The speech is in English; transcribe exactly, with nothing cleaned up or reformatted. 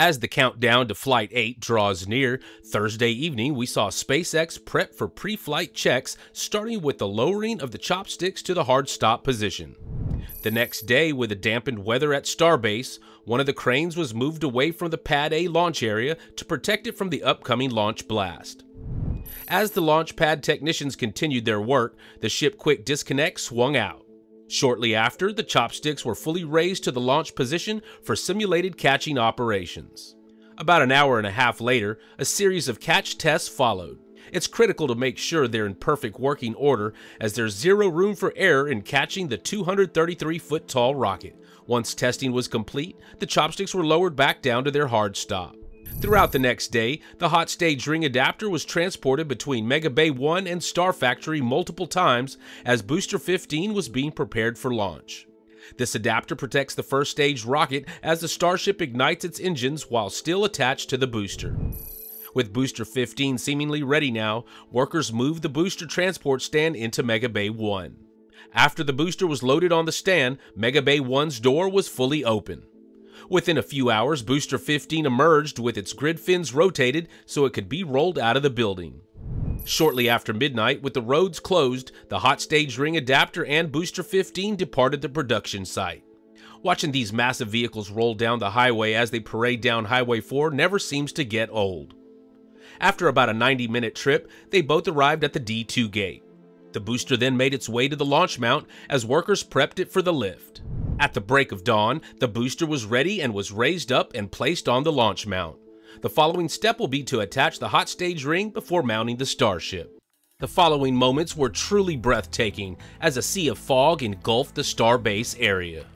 As the countdown to Flight eight draws near, Thursday evening we saw SpaceX prep for pre-flight checks, starting with the lowering of the chopsticks to the hard stop position. The next day, with the dampened weather at Starbase, one of the cranes was moved away from the Pad A launch area to protect it from the upcoming launch blast. As the launch pad technicians continued their work, the ship quick disconnect swung out. Shortly after, the chopsticks were fully raised to the launch position for simulated catching operations. About an hour and a half later, a series of catch tests followed. It's critical to make sure they're in perfect working order, as there's zero room for error in catching the two hundred thirty-three foot tall rocket. Once testing was complete, the chopsticks were lowered back down to their hard stop. Throughout the next day, the hot stage ring adapter was transported between Mega Bay one and Star Factory multiple times as Booster fifteen was being prepared for launch. This adapter protects the first stage rocket as the Starship ignites its engines while still attached to the booster. With Booster fifteen seemingly ready now, workers moved the booster transport stand into Mega Bay one. After the booster was loaded on the stand, Mega Bay one's door was fully open. Within a few hours, Booster fifteen emerged with its grid fins rotated so it could be rolled out of the building. Shortly after midnight, with the roads closed, the hot stage ring adapter and Booster fifteen departed the production site. Watching these massive vehicles roll down the highway as they parade down Highway four never seems to get old. After about a ninety minute trip, they both arrived at the D two gate. The booster then made its way to the launch mount as workers prepped it for the lift. At the break of dawn, the booster was ready and was raised up and placed on the launch mount. The following step will be to attach the hot stage ring before mounting the Starship. The following moments were truly breathtaking as a sea of fog engulfed the Starbase area.